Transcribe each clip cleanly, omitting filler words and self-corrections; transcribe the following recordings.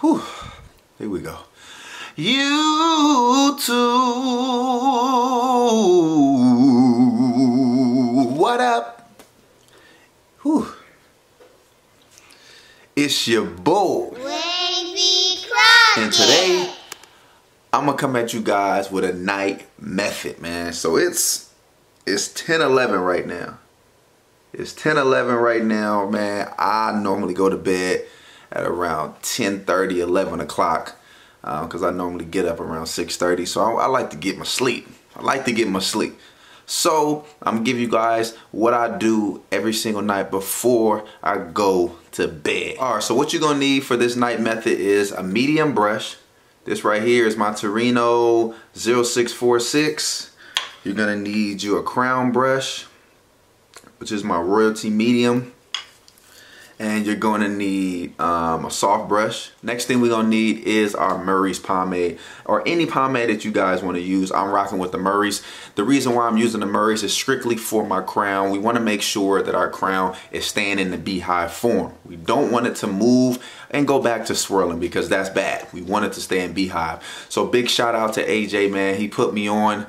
Whew. Here we go. You too. What up? Whew. It's your boy, Wavy Crockett. And today, I'm gonna come at you guys with a night method, man. So it's 10:11 right now. It's 10:11 right now, man. I normally go to bed at around 10:30, 11 o'clock, because I normally get up around 6:30. So I like to get my sleep. So I'm gonna give you guys what I do every single night before I go to bed. All right. So what you're gonna need for this night method is a medium brush. This right here is my Torino 0646. You're gonna need you a crown brush, which is my royalty medium, and you're going to need a soft brush. Next thing we're going to need is our Murray's pomade, or any pomade that you guys want to use. I'm rocking with the Murray's. The reason why I'm using the Murray's is strictly for my crown. We want to make sure that our crown is staying in the beehive form. We don't want it to move and go back to swirling, because that's bad. We want it to stay in beehive. So big shout out to AJ, man. He put me on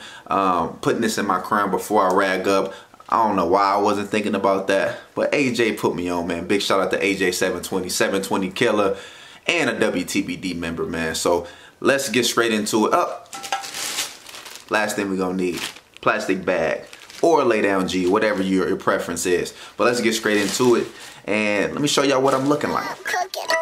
putting this in my crown before I rag up. I don't know why I wasn't thinking about that, but AJ put me on, man. Big shout out to AJ720, 720 killer, and a WTBD member, man. So let's get straight into it. Last thing we're gonna need, plastic bag or lay down G, whatever your preference is. But let's get straight into it, and let me show y'all what I'm looking like. I'm cooking.